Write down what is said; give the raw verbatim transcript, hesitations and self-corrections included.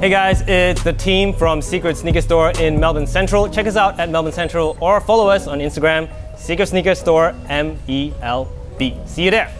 Hey guys, it's the team from Secret Sneaker Store in Melbourne Central. Check us out at Melbourne Central or follow us on Instagram, Secret Sneaker Store M E L B. See you there.